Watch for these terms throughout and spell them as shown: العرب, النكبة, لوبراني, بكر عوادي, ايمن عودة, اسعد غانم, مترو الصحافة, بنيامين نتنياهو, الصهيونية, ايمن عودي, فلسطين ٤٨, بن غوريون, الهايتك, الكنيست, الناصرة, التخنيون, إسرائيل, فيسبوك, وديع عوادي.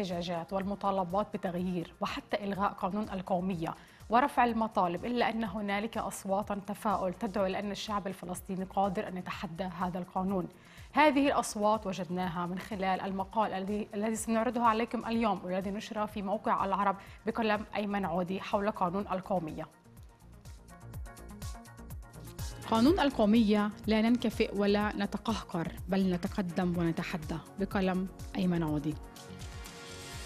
الاحتجاجات والمطالبات بتغيير وحتى إلغاء قانون القومية ورفع المطالب، إلا أن هنالك أصوات تفاؤل تدعو لأن الشعب الفلسطيني قادر أن يتحدى هذا القانون. هذه الأصوات وجدناها من خلال المقال الذي سنعرضه عليكم اليوم والذي نشر في موقع العرب بقلم ايمن عودي حول قانون القومية. قانون القومية لا ننكفئ ولا نتقهقر، بل نتقدم ونتحدى، بقلم ايمن عودي.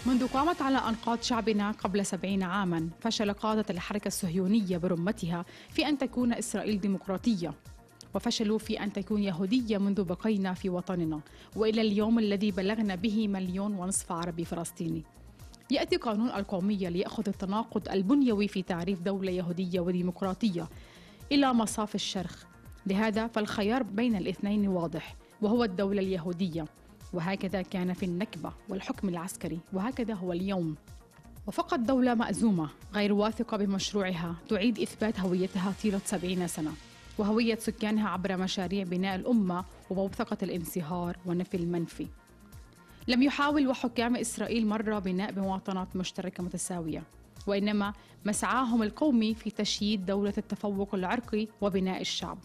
منذ قامت على أنقاض شعبنا قبل 70 عاما، فشل قادة الحركة الصهيونية برمتها في أن تكون إسرائيل ديمقراطية، وفشلوا في أن تكون يهودية منذ بقينا في وطننا وإلى اليوم الذي بلغنا به 1.5 مليون عربي فلسطيني. يأتي قانون القومية ليأخذ التناقض البنيوي في تعريف دولة يهودية وديمقراطية إلى مصاف الشرخ، لهذا فالخيار بين الاثنين واضح وهو الدولة اليهودية، وهكذا كان في النكبة والحكم العسكري وهكذا هو اليوم. وفقط دولة مأزومة غير واثقة بمشروعها تعيد إثبات هويتها طيلة 70 سنة، وهوية سكانها عبر مشاريع بناء الأمة وموثقة الانصهار والنفي المنفي. لم يحاول وحكام إسرائيل مرة بناء بمواطنات مشتركة متساوية، وإنما مسعاهم القومي في تشييد دولة التفوق العرقي وبناء الشعب.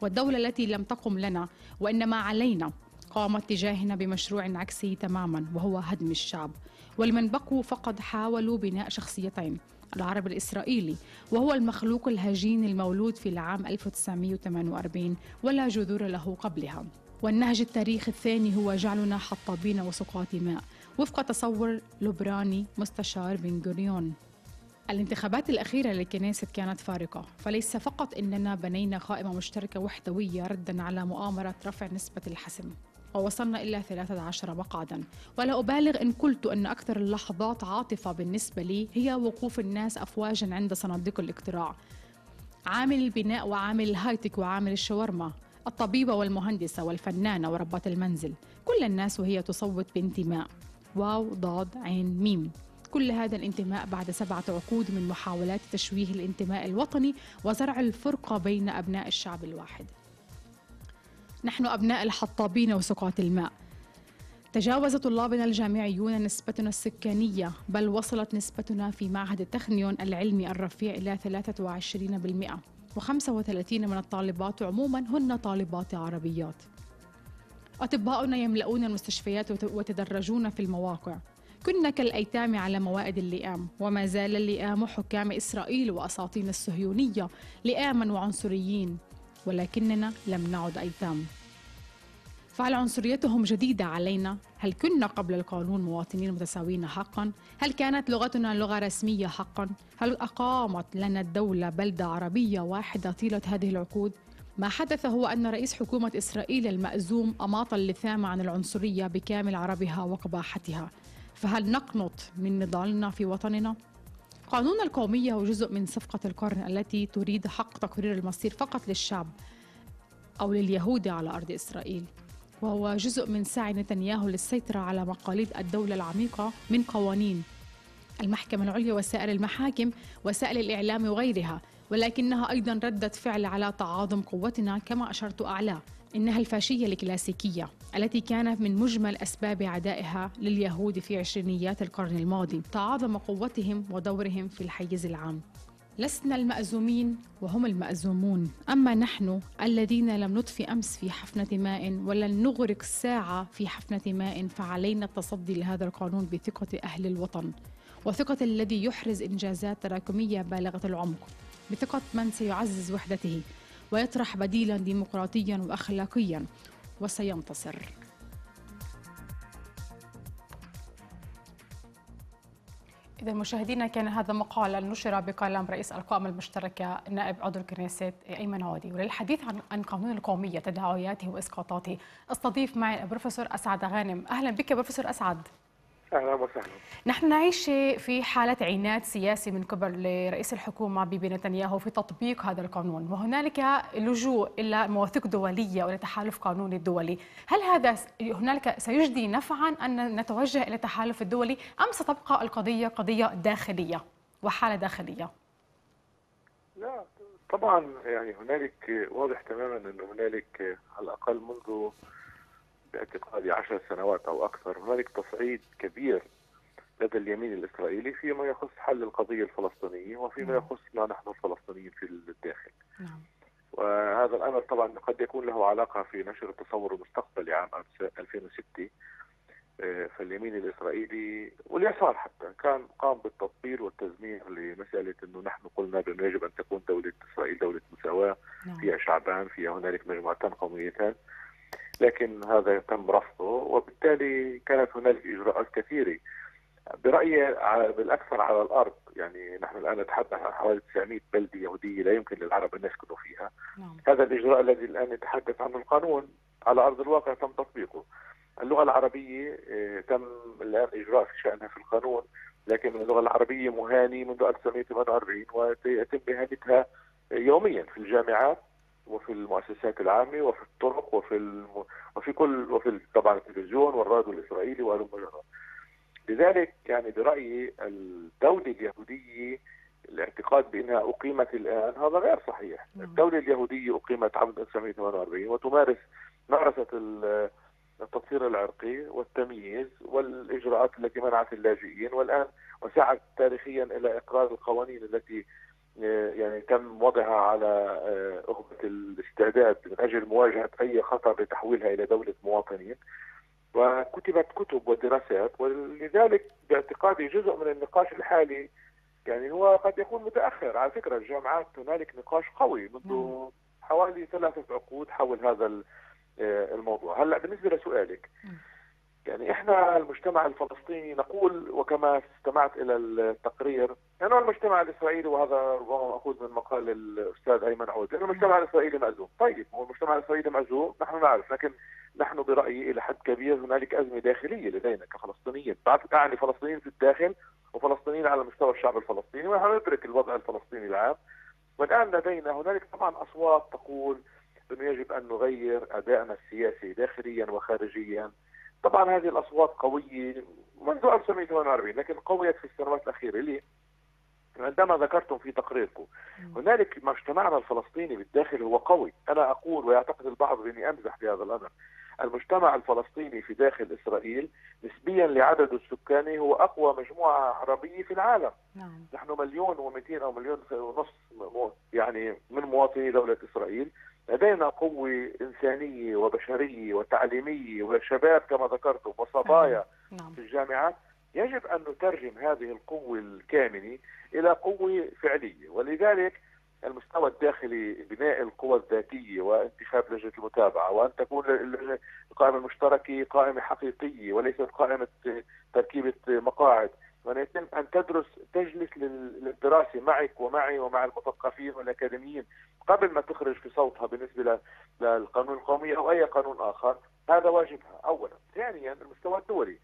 والدولة التي لم تقم لنا وإنما علينا قامت تجاهنا بمشروع عكسي تماما، وهو هدم الشعب. ولمن بقوا فقد حاولوا بناء شخصيتين: العرب الإسرائيلي وهو المخلوق الهجين المولود في العام 1948 ولا جذور له قبلها، والنهج التاريخي الثاني هو جعلنا حطابين وسقاط ماء وفق تصور لبراني مستشار بن غوريون. الانتخابات الأخيرة للكنيست كانت فارقة، فليس فقط إننا بنينا قائمة مشتركة وحدوية ردا على مؤامرة رفع نسبة الحسم ووصلنا إلى 13 مقعدا، ولا أبالغ إن قلت أن أكثر اللحظات عاطفة بالنسبة لي هي وقوف الناس أفواجا عند صناديق الاقتراع، عامل البناء وعامل الهايتك وعامل الشاورما، الطبيبة والمهندسة والفنانة وربة المنزل، كل الناس وهي تصوت بانتماء، واو ضاد عين ميم. كل هذا الانتماء بعد 7 عقود من محاولات تشويه الانتماء الوطني وزرع الفرقة بين أبناء الشعب الواحد. نحن أبناء الحطابين وسقاط الماء. تجاوز طلابنا الجامعيون نسبتنا السكانية، بل وصلت نسبتنا في معهد التخنيون العلمي الرفيع إلى 23%، و35% من الطالبات عموما هن طالبات عربيات. أطباؤنا يملؤون المستشفيات وتدرجون في المواقع. كنا كالأيتام على موائد اللئام، وما زال اللئام حكام إسرائيل وأساطين الصهيونية لئاما وعنصريين، ولكننا لم نعد أيتام، فهل عنصريتهم جديدة علينا؟ هل كنا قبل القانون مواطنين متساوين حقا؟ هل كانت لغتنا لغة رسمية حقا؟ هل أقامت لنا الدولة بلدة عربية واحدة طيلة هذه العقود؟ ما حدث هو أن رئيس حكومة إسرائيل المأزوم أماط اللثام عن العنصرية بكامل عربها وقباحتها، فهل نقنط من نضالنا في وطننا؟ قانون القومية هو جزء من صفقة القرن التي تريد حق تقرير المصير فقط للشعب أو لليهود على أرض إسرائيل، وهو جزء من سعي نتنياهو للسيطرة على مقاليد الدولة العميقة من قوانين المحكمة العليا وسائر المحاكم وسائل الإعلام وغيرها، ولكنها أيضا ردة فعل على تعاظم قوتنا كما أشرت أعلاه. إنها الفاشية الكلاسيكية التي كانت من مجمل أسباب عدائها لليهود في عشرينيات القرن الماضي، تعاظم قوتهم ودورهم في الحيز العام. لسنا المأزومين وهم المأزومون، أما نحن الذين لم نطفئ أمس في حفنة ماء ولن نغرق ساعة في حفنة ماء، فعلينا التصدي لهذا القانون بثقة أهل الوطن، وثقة الذي يحرز إنجازات تراكمية بالغة العمق، بثقة من سيعزز وحدته ويطرح بديلا ديمقراطيا واخلاقيا، وسينتصر. إذا مشاهدينا، كان هذا مقال نشر بقلم رئيس القائمة المشتركة نائب عضو الكنيست ايمن عودي. وللحديث عن قانون القومية، تداعياته واسقاطاته، استضيف معي البروفيسور اسعد غانم. اهلا بك بروفيسور اسعد. اهلا وسهلا. نحن نعيش في حالة عناد سياسي من قبل رئيس الحكومة بيبي نتنياهو في تطبيق هذا القانون، وهنالك لجوء الى مواثيق دولية والى تحالف قانوني دولي. هل هذا هنالك سيجدي نفعا ان نتوجه الى التحالف الدولي، ام ستبقى القضية قضية داخلية وحالة داخلية؟ لا طبعا، يعني هنالك واضح تماما ان هنالك على الاقل منذ باعتقادي 10 سنوات أو أكثر هنالك تصعيد كبير لدى اليمين الإسرائيلي فيما يخص حل القضية الفلسطينية وفيما يخصنا نحن الفلسطينيين في الداخل. وهذا الأمر طبعا قد يكون له علاقة في نشر التصور المستقبلي عام 2006. فاليمين الإسرائيلي واليسار حتى كان قام بالتطبيل والتزمير لمسألة أنه نحن قلنا بأنه يجب أن تكون دولة إسرائيل دولة مساواة، فيها شعبان، فيها هنالك مجموعتان قوميتان، لكن هذا تم رفضه، وبالتالي كانت هنالك إجراءات كثيرة برأيي بالأكثر على الأرض. يعني نحن الآن نتحدث عن حوالي 900 بلدة يهودية لا يمكن للعرب أن يسكنوا فيها. هذا الإجراء الذي الآن يتحدث عنه القانون على أرض الواقع تم تطبيقه. اللغة العربية تم الآن إجراء في شأنها في القانون، لكن اللغة العربية مهانة منذ 1948 ويتم إهانتها يوميا في الجامعات وفي المؤسسات العامة وفي الطرق وفي طبعا التلفزيون والراديو الإسرائيلي والمجرد. لذلك يعني برأيي الدولة اليهودية الاعتقاد بأنها أقيمت الآن هذا غير صحيح. الدولة اليهودية أقيمت عام 1948 وتمارس ممارسة التطهير العرقي والتمييز والإجراءات التي منعت اللاجئين، والآن وسعت تاريخيا إلى إقرار القوانين التي يعني تم وضعها على أهبة الاستعداد من أجل مواجهة أي خطر لتحويلها إلى دولة مواطنين، وكتبت كتب ودراسات. ولذلك باعتقادي جزء من النقاش الحالي يعني هو قد يكون متأخر. على فكرة الجامعات هنالك نقاش قوي منذ حوالي 3 عقود حول هذا الموضوع. هلا بالنسبه لسؤالك، يعني احنا المجتمع الفلسطيني نقول، وكما استمعت الى التقرير، انه المجتمع الاسرائيلي، وهذا ربما ماخوذ من مقال الاستاذ ايمن عودة، انه المجتمع الاسرائيلي معزوم. طيب هو المجتمع الاسرائيلي معزوم نحن نعرف، لكن نحن برايي الى حد كبير هنالك ازمه داخليه لدينا كفلسطينيين، يعني فلسطينيين في الداخل وفلسطينيين على مستوى الشعب الفلسطيني، ونحن ندرك الوضع الفلسطيني العام. والان لدينا هنالك طبعا اصوات تقول أنه يجب أن نغير أدائنا السياسي داخليا وخارجيا. طبعا هذه الأصوات قوية منذ 1948، لكن قويت في السنوات الأخيرة. ليه؟ عندما ذكرتم في تقريركم هنالك مجتمعنا الفلسطيني بالداخل هو قوي. أنا أقول ويعتقد البعض بأني أمزح بهذا الأمر، المجتمع الفلسطيني في داخل إسرائيل نسبيا لعدد السكاني هو أقوى مجموعة عربية في العالم. نحن 1,200,000 أو 1,500,000 يعني من مواطني دولة إسرائيل. لدينا قوة إنسانية وبشرية وتعليمية وشباب كما ذكرتم وصبايا في الجامعات. يجب أن نترجم هذه القوة الكامنة إلى قوة فعلية. ولذلك المستوى الداخلي، بناء القوى الذاتية وانتخاب لجنة المتابعة، وأن تكون القائمة المشتركة قائمة حقيقية وليست قائمة تركيبة مقاعد، وأن يتم أن تجلس للدراسة معك ومعي ومع المثقفين والأكاديميين قبل ما تخرج في صوتها بالنسبة للقانون القومي أو أي قانون آخر. هذا واجبها أولا. ثانيا المستوى الدولي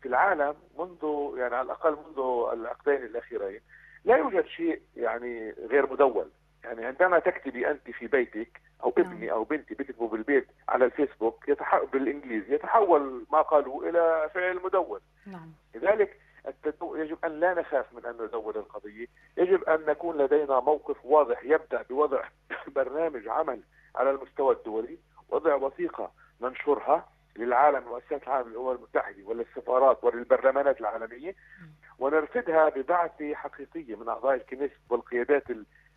في العالم منذ يعني على الأقل منذ العقدين الأخيرين لا يوجد شيء يعني غير مدون. يعني عندما تكتبي أنت في بيتك أو ابني أو بنتي بيكتبوا بالبيت على الفيسبوك بالإنجليزي يتحول ما قالوا إلى فعل مدون. لذلك يجب أن لا نخاف من أن ندون القضية. يجب أن نكون لدينا موقف واضح يبدأ بوضع برنامج عمل على المستوى الدولي، وضع وثيقة ننشرها للعالم ومؤسسات العالم للأمم المتحدة وللسفارات وللبرلمانات العالمية، ونرفدها ببعثة حقيقية من أعضاء الكنيست والقيادات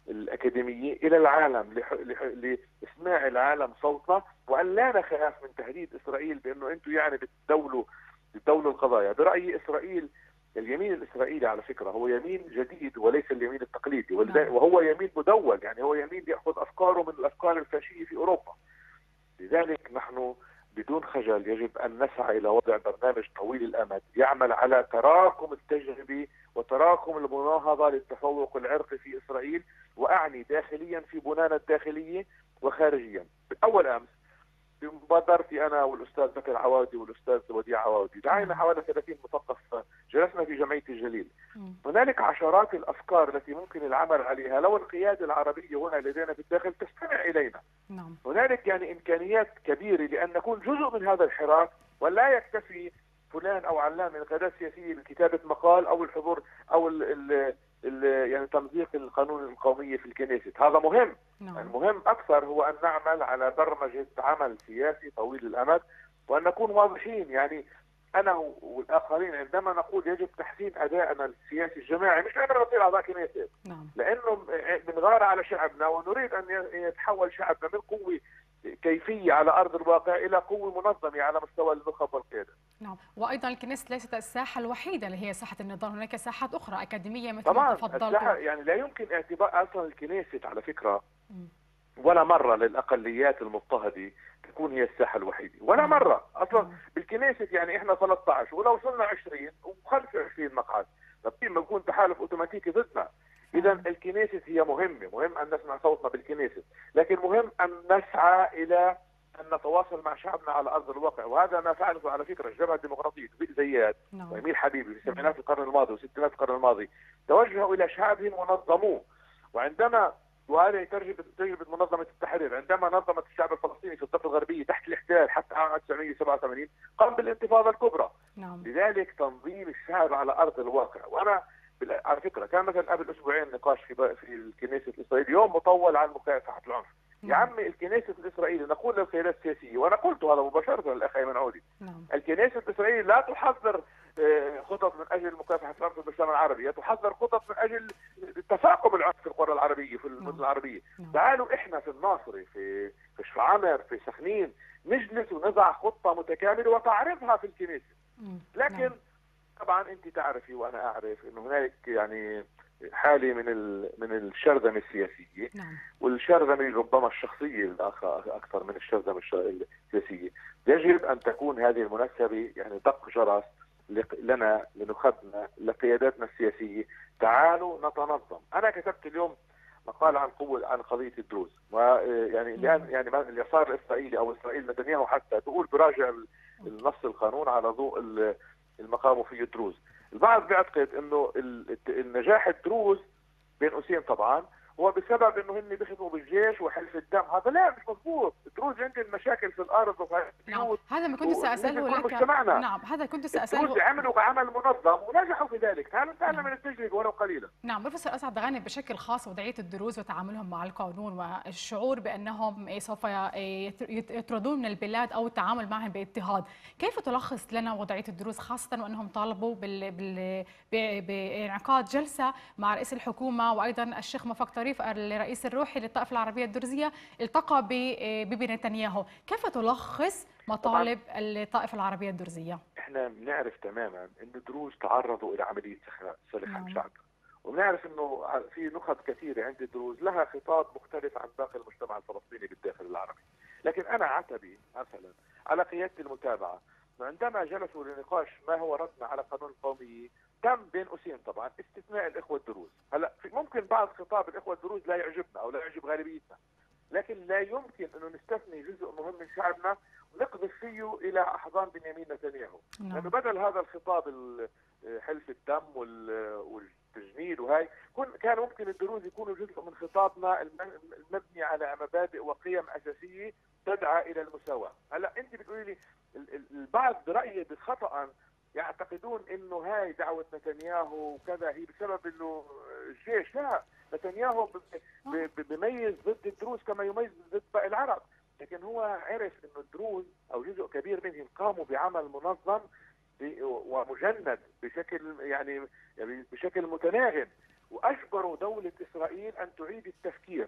الأكاديمية إلى العالم لإسماع العالم صوتنا، وأن لا نخاف من تهديد إسرائيل بأنه أنتم يعني بتدولوا القضايا. برأيي إسرائيل، اليمين الإسرائيلي على فكرة هو يمين جديد وليس اليمين التقليدي، وهو يمين مدون. يعني هو يمين يأخذ أفكاره من الأفكار الفاشية في أوروبا. لذلك نحن بدون خجل يجب أن نسعى إلى وضع برنامج طويل الأمد يعمل على تراكم التجربة وتراكم المناهضة للتفوق العرقي في إسرائيل، وأعني داخليا في بنانا الداخلية وخارجيا. أول أمس بمبادرتي أنا والأستاذ بكر عوادي والأستاذ وديع عوادي دعينا حوالي 30 مثقف، جلسنا في جمعية الجليل. هنالك عشرات الأفكار التي ممكن العمل عليها لو القيادة العربية هنا لدينا في الداخل تستمع إلينا. هنالك يعني إمكانيات كبيرة لأن نكون جزء من هذا الحراك، ولا يكتفي فلان أو علان من القيادات السياسية بكتابة مقال أو الحضور أو يعني تمزيق القانون القومي في الكنيست. هذا مهم. المهم أكثر هو أن نعمل على برمجة عمل سياسي طويل الأمد، وأن نكون واضحين. يعني انا والاخرين عندما نقول يجب تحسين ادائنا السياسي الجماعي، مش لاننا نطيل اعضاء كنيست، لانه بنغار على شعبنا ونريد ان يتحول شعبنا من قوه كيفيه على ارض الواقع الى قوه منظمه على مستوى النخب والقياده. نعم، وايضا الكنيست ليست الساحه الوحيده اللي هي ساحه النضال، هناك ساحات اخرى اكاديميه مثل ما تفضلت. يعني لا يمكن اعتبار اصلا الكنيست على فكره ولا مره للاقليات المضطهده تكون هي الساحه الوحيده، ولا مره اصلا بالكنيست. يعني احنا 13 ولو وصلنا 20 و25 مقعد، طب لما يكون تحالف اوتوماتيكي ضدنا. اذا الكنيست هي مهمه، مهم ان نسمع صوتنا بالكنيست، لكن مهم ان نسعى الى ان نتواصل مع شعبنا على ارض الواقع، وهذا ما فعلته على فكره الجبهه الديمقراطيه زياد وإميل حبيبي في سبعينات القرن الماضي وستينات القرن الماضي، توجهوا الى شعبهم ونظموه. وعندما وهذه تجربة منظمة التحرير، عندما نظمت الشعب الفلسطيني في الضفة الغربية تحت الاحتلال حتى عام 1987 قام بالانتفاضة الكبرى. لذلك تنظيم الشعب على أرض الواقع. وأنا على فكرة كان مثلا قبل أسبوعين نقاش في الكنيست الإسرائيلي يوم مطول عن مكافحة العنف. يا عمي الكنيست الإسرائيلي نقول للخيارات السياسية، وأنا قلت هذا مباشرة للأخ أيمن عودي، الكنيست الإسرائيلي لا تحضر خطط من اجل مكافحه العنف في المجتمع العربي، تحضر خطط من اجل تفاقم العنف في القرى العربيه في المدن العربيه. تعالوا احنا في الناصري في شعامر في سخنين نجلس ونضع خطه متكامله وتعرضها في الكنيست. لكن طبعا انت تعرفي وانا اعرف انه هنالك يعني حاله من الشرذمه السياسيه، والشرذمه ربما الشخصيه اكثر من الشرذمه السياسيه. يجب ان تكون هذه المناسبه يعني دق جرس لنا لنخبنا لقياداتنا السياسيه، تعالوا نتنظم. انا كتبت اليوم مقال عن قوه عن قضيه الدروز، ويعني يعني اليسار الاسرائيلي او اسرائيل نتنياهو حتى تقول براجع النص القانون على ضوء المقام فيه الدروز. البعض بيعتقد انه النجاح الدروز بين قوسين طبعا هو بسبب انه هن بيخدموا بالجيش وحلف الدم، هذا لا مش مضبوط. الدروز عندهم مشاكل في الارض وفي الحدود. هذا ما كنت ساساله لك. هذا كنت ساساله. الدروز عملوا عمل منظم ونجحوا في ذلك، تعالوا نتعلم من التجربه ولو قليلا. نعم، بروفيسور اسعد غانم، بشكل خاص وضعيه الدروز وتعاملهم مع القانون والشعور بانهم سوف يطردون من البلاد او التعامل معهم باضطهاد، كيف تلخص لنا وضعيه الدروز خاصه وانهم طالبوا بانعقاد جلسه مع رئيس الحكومه وايضا الشيخ موفق الرئيس الروحي للطائفة العربية الدرزية التقى ببيبي نتنياهو، كيف تلخص مطالب الطائفة العربية الدرزية؟ احنا بنعرف تماما ان الدروز تعرضوا الى عملية سلخ عن شعب، وبنعرف انه في نخب كثيرة عند الدروز لها خطاب مختلف عن باقي المجتمع الفلسطيني بالداخل العربي. لكن انا عتبي مثلا على قيادة المتابعة عندما جلسوا لنقاش ما هو ردنا على قانون القومية، تم بين قوسين طبعا استثناء الاخوه الدروز. هلا ممكن بعض خطاب الاخوه الدروز لا يعجبنا او لا يعجب غالبيتنا، لكن لا يمكن انه نستثني جزء مهم من شعبنا ونقذف فيه الى احضان بنيامين نتنياهو، لانه بدل هذا الخطاب حلف الدم والتجنيد وهي كان ممكن الدروز يكونوا جزء من خطابنا المبني على مبادئ وقيم اساسيه تدعى الى المساواه. هلا انت بتقولي لي البعض برايي خطا يعتقدون انه هاي دعوه نتنياهو وكذا هي بسبب انه الجيش، لا، نتنياهو بميز ضد الدروز كما يميز ضد باقي العرب، لكن هو عرف انه الدروز او جزء كبير منهم قاموا بعمل منظم ومجند بشكل يعني بشكل متناغم، واجبروا دوله اسرائيل ان تعيد التفكير.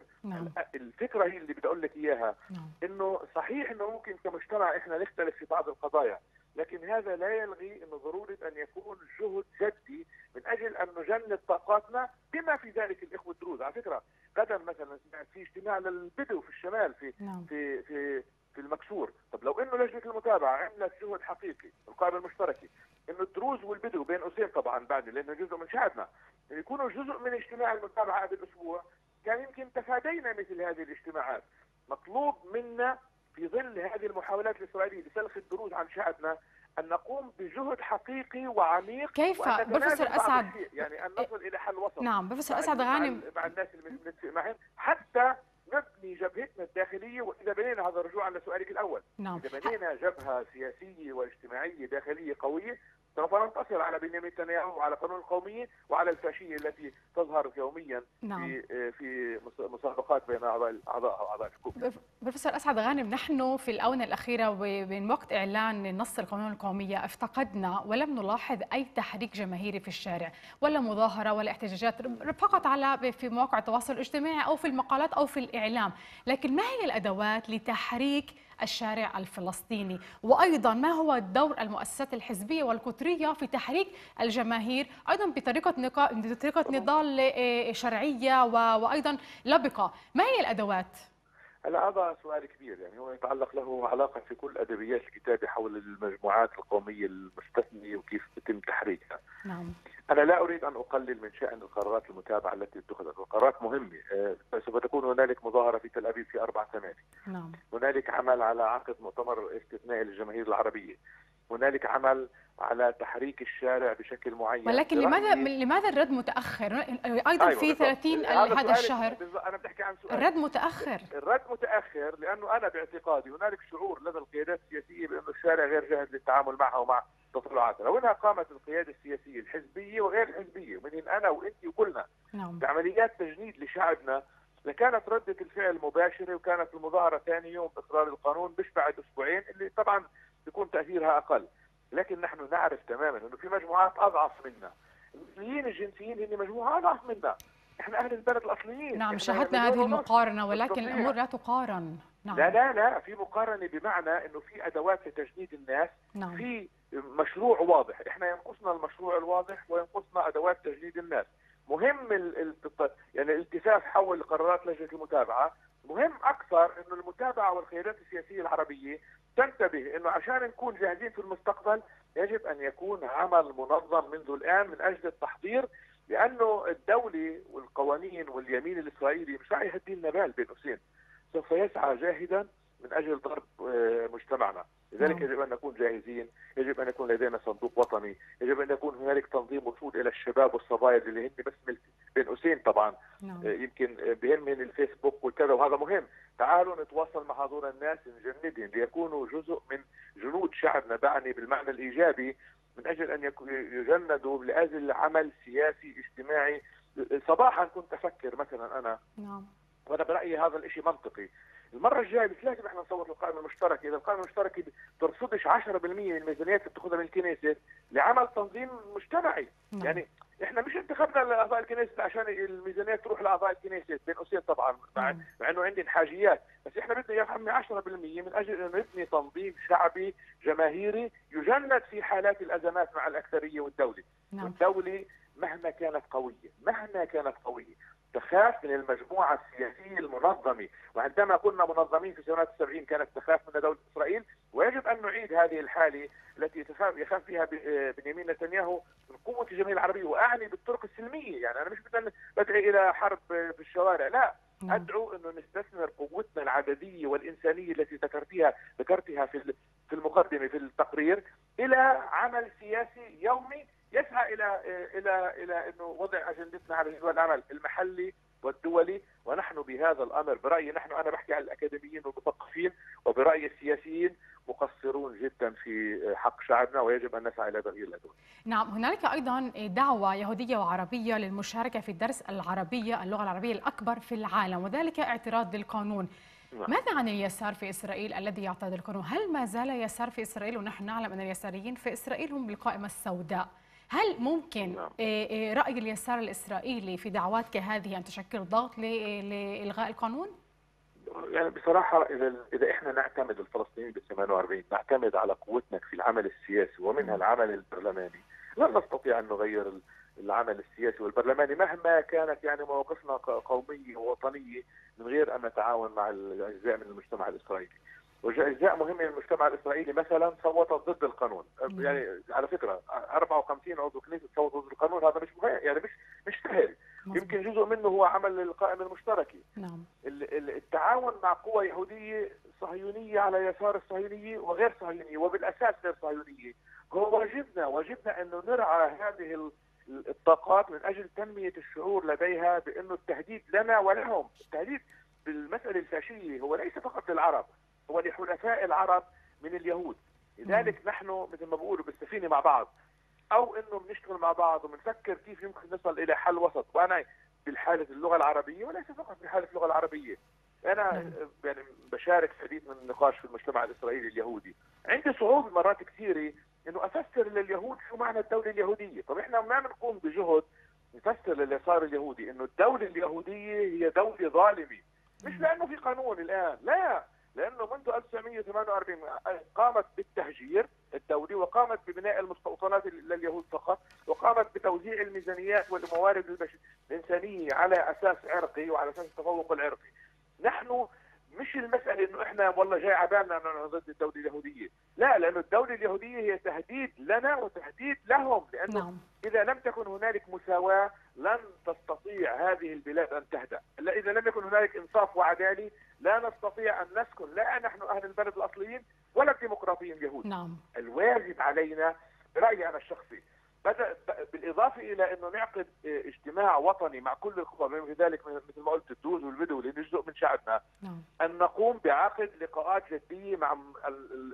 الفكره هي اللي بدي اقول لك اياها، انه صحيح انه ممكن كمجتمع احنا نختلف في بعض القضايا، لكن هذا لا يلغي انه ضروره ان يكون جهد جدي من اجل ان نجند طاقاتنا بما في ذلك الاخوه الدروز. على فكره غدا مثلا في اجتماع للبدو في الشمال في في في المكسور، طب لو انه لجنه المتابعه عملت جهد حقيقي القائمه المشتركه انه الدروز والبدو بين قوسين طبعا بعد لانه جزء من شعبنا يكونوا جزء من اجتماع المتابعه هذا الاسبوع، كان يمكن تفادينا مثل هذه الاجتماعات. مطلوب منا في ظل هذه المحاولات الإسرائيلية لسلخ الدروز عن شعبنا أن نقوم بجهد حقيقي وعميق. كيف بروفيسور أسعد يعني أن نصل إلى حل وسط؟ نعم بروفيسور أسعد غانم، مع الناس اللي بنتفق معهم حتى نبني جبهتنا الداخلية. وإذا بنينا، هذا الرجوع على سؤالك الأول، إذا بنينا جبهة سياسية واجتماعية داخلية قوية سوف ننتصر على بنيامين نتنياهو وعلى قانون القومية وعلى الفاشية التي تظهر يوميا في مسابقات بين أعضاء الكوب. بروفيسور اسعد غانم، نحن في الآونة الأخيرة ومن وقت إعلان نص القانون القومية افتقدنا ولم نلاحظ أي تحريك جماهيري في الشارع، ولا مظاهرة ولا احتجاجات، فقط على في مواقع التواصل الاجتماعي أو في المقالات أو في الإعلام. لكن ما هي الأدوات لتحريك الشارع الفلسطيني؟ وأيضا ما هو دور المؤسسات الحزبية والقطرية في تحريك الجماهير أيضا بطريقة نضال شرعية وأيضا لبقة؟ ما هي الأدوات؟ هذا سؤال كبير، يعني هو يتعلق له علاقة في كل أدبيات الكتابة حول المجموعات القومية المستثنية وكيف يتم تحريكها. نعم. أنا لا أريد أن أقلل من شأن القرارات المتابعة التي اتخذت، القرارات مهمة. سوف تكون هنالك مظاهرة في تل أبيب في 4 ثواني. نعم. هنالك عمل على عقد مؤتمر استثنائي للجماهير العربية. هنالك عمل على تحريك الشارع بشكل معين. ولكن لماذا الرد متأخر؟ أيضا في 30 هذا الشهر. أنا بحكي عن سؤال. الرد متأخر لأنه أنا باعتقادي هنالك شعور لدى القيادات السياسية بأن الشارع غير جاهز للتعامل معها ومع تطلعاتها. لو أنها قامت القيادة السياسية الحزبية وغير الحزبية من أنا وأنت وكلنا بعمليات تجنيد لشعبنا لكانت ردة الفعل مباشرة، وكانت المظاهرة ثاني يوم بإصرار القانون مش بعد أسبوعين، اللي طبعا يكون تأثيرها أقل. لكن نحن نعرف تماما أنه في مجموعات أضعف منا. المثليين الجنسيين هن مجموعة أضعف منا. نحن أهل البلد الأصليين. نعم، شاهدنا هذه المقارنة، ولكن الأمور لا تقارن. نعم. لا، في مقارنة بمعنى أنه في أدوات لتجنيد الناس. نعم. في مشروع واضح، إحنا ينقصنا المشروع الواضح وينقصنا أدوات تجنيد الناس. مهم يعني الالتفاف حول قرارات لجنة المتابعة. مهم أكثر أنه المتابعة والقيادات السياسية العربية تنتبه أنه عشان نكون جاهزين في المستقبل يجب أن يكون عمل منظم منذ الآن من أجل التحضير، لأنه الدولة والقوانين واليمين الإسرائيلي مش راح يهدي لنا بال، بين قوسين سوف يسعى جاهدا من أجل ضرب مجتمعنا. لذلك يجب أن نكون جاهزين، يجب أن يكون لدينا صندوق وطني، يجب أن يكون هنالك تنظيم وصول إلى الشباب والصبايا اللي هن بس بين قوسين طبعا يمكن بهمهم الفيسبوك وكذا، وهذا مهم. تعالوا نتواصل مع هذول الناس، نجندهم ليكونوا جزء من جنود شعبنا، بعني بالمعنى الإيجابي، من أجل أن يجندوا لأجل عمل سياسي اجتماعي. صباحا كنت أفكر مثلا أنا، وأنا برأيي هذا الإشي منطقي، المرة الجاية مش لازم احنا نصوت للقائمة المشتركة، إذا القائمة المشتركة ترصدش 10% من الميزانيات اللي بتاخذها من الكنيست لعمل تنظيم مجتمعي، يعني احنا مش انتخبنا لأعضاء الكنيست عشان الميزانيات تروح لأعضاء الكنيست، بين قوسين طبعا، مع انه عندي حاجيات، بس احنا بدنا يا عمي 10% من أجل أن نبني تنظيم شعبي جماهيري يجند في حالات الأزمات مع الأكثرية والدولة. والدولة مهما كانت قوية تخاف من المجموعة السياسية المنظمة، وعندما كنا منظمين في سنوات ال70 كانت تخاف من دولة إسرائيل، ويجب أن نعيد هذه الحالة التي يخاف فيها بنيامين نتنياهو من قوة الجماهير العربية، وأعني بالطرق السلمية، يعني أنا مش بدعي إلى حرب في الشوارع، لا، أدعو أنه نستثمر قوتنا العددية والإنسانية التي ذكرتها في المقدمة في التقرير إلى عمل سياسي يومي يسعى الى الى الى انه وضع اجندتنا على جدول العمل المحلي والدولي. ونحن بهذا الامر برايي نحن، انا بحكي عن الاكاديميين والمثقفين، وبرايي السياسيين مقصرون جدا في حق شعبنا، ويجب ان نسعى الى تغيير الادوار. نعم، هنالك ايضا دعوه يهوديه وعربيه للمشاركه في درس العربيه، اللغه العربيه الاكبر في العالم، وذلك اعتراض للقانون. ماذا عن اليسار في إسرائيل الذي يعترض القانون؟ هل ما زال يسار في إسرائيل؟ ونحن نعلم أن اليساريين في إسرائيل هم بالقائمة السوداء. هل ممكن رأي اليسار الإسرائيلي في دعوات كهذه أن تشكل ضغط لإلغاء القانون؟ يعني بصراحة إذا إحنا نعتمد الفلسطينيين بال48 نعتمد على قوتنا في العمل السياسي ومنها العمل البرلماني، لن نستطيع أن نغير العمل السياسي والبرلماني مهما كانت يعني مواقفنا قومية ووطنية من غير أن نتعاون مع الأجزاء من المجتمع الإسرائيلي. وأجزاء مهمة من المجتمع الإسرائيلي مثلا صوتت ضد القانون، يعني على فكرة 54 عضو كنيست صوتوا ضد القانون، هذا مش مهم، يعني مش سهل، يمكن جزء منه هو عمل القائمة المشتركة. نعم. التعاون مع قوى يهودية صهيونية على يسار الصهيونية وغير صهيونية وبالأساس غير صهيونية، هو واجبنا أن نرعى هذه الطاقات من أجل تنمية الشعور لديها بأنه التهديد لنا ولهم، التهديد بالمسألة الفاشية هو ليس فقط للعرب، هو لحلفاء العرب من اليهود. لذلك نحن مثل ما بقولوا بالسفينة مع بعض، او انه بنشتغل مع بعض وبنفكر كيف يمكن نصل الى حل وسط. وانا بالحاله اللغه العربيه وليس فقط بحاله اللغه العربيه، انا يعني بشارك العديد من النقاش في المجتمع الاسرائيلي اليهودي، عندي صعوبه مرات كثيره انه افسر لليهود شو معنى الدوله اليهوديه. طب احنا ما بنقوم بجهد نفسر لليسار اليهودي انه الدوله اليهوديه هي دوله ظالمه، مش لانه في قانون الان، لا، لانه منذ 1948 قامت بالتهجير الدولي وقامت ببناء المستوطنات لليهود فقط، وقامت بتوزيع الميزانيات والموارد الانسانيه على اساس عرقي وعلى اساس التفوق العرقي. نحن مش المساله انه احنا والله جاي على بالنا انه ضد الدوله اليهوديه، لا، لانه الدوله اليهوديه هي تهديد لنا وتهديد لهم، لانه اذا لم تكن هنالك مساواه لن تستطيع هذه البلاد ان تهدأ، اذا لم يكن هنالك انصاف وعداله لا نستطيع ان نسكن، لا نحن اهل البلد الاصليين ولا الديمقراطيين اليهود. الواجب علينا برايي انا الشخصي بالاضافه الى انه نعقد اجتماع وطني مع كل القوى، بما في ذلك مثل ما قلت الدوز والبدو اللي جزء من شعبنا، ان نقوم بعقد لقاءات جديه مع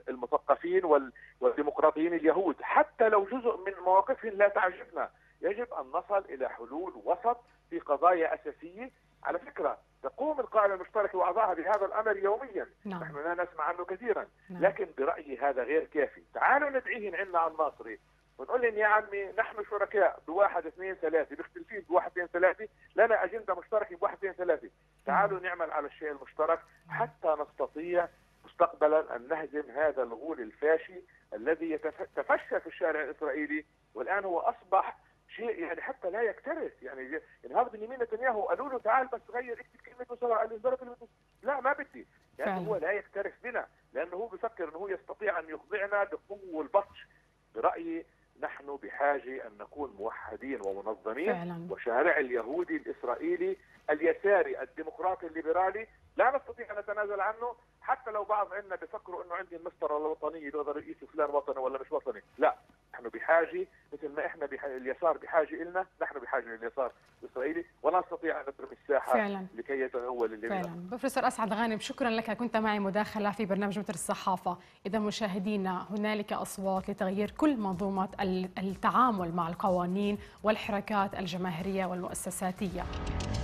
المثقفين والديمقراطيين اليهود، حتى لو جزء من مواقفهم لا تعجبنا، يجب ان نصل الى حلول وسط في قضايا اساسيه. على فكره تقوم القائمه المشتركه واعضائها بهذا الامر يوميا، نحن لا نسمع عنه كثيرا، لكن برايي هذا غير كافي. تعالوا ندعيهم عندنا على الناصري ونقول لهم يا عمي نحن شركاء بواحد اثنين ثلاثه، مختلفين بواحد اثنين ثلاثه، لنا اجنده مشتركه بواحد اثنين ثلاثه، تعالوا نعمل على الشيء المشترك حتى نستطيع مستقبلا ان نهزم هذا الغول الفاشي الذي يتفشى في الشارع الاسرائيلي، والان هو اصبح شيء يعني حتى لا يكترث. يعني النهارده بنيامين نتنياهو قالوا له تعال بس غير اكتب كلمه مصارعه، قال له لا ما بدي، يعني هو لا يكترث بنا لانه هو بفكر انه هو يستطيع ان يخضعنا بقوه والبطش. برايي نحن بحاجة أن نكون موحدين ومنظمين فعلا. وشارع اليهودي الإسرائيلي اليساري الديمقراطي الليبرالي لا نستطيع أن نتنازل عنه، حتى لو بعض عندنا بيفكروا أنه عندي المسطرة الوطنية لو هذا رئيس فلان وطني ولا مش وطني، لا، نحن بحاجة مثل ما إحنا اليسار بحاجة إلنا، نحن بحاجة لليسار الإسرائيلي، ولا نستطيع أن نترك الساحة فعلا. لكي يتغول الليبرال. فعلا. بروفيسور أسعد غانم، شكرا لك، كنت معي مداخلة في برنامج متر الصحافة. إذا مشاهدينا، هنالك أصوات لتغيير كل منظومة التعامل مع القوانين والحركات الجماهيرية والمؤسساتية.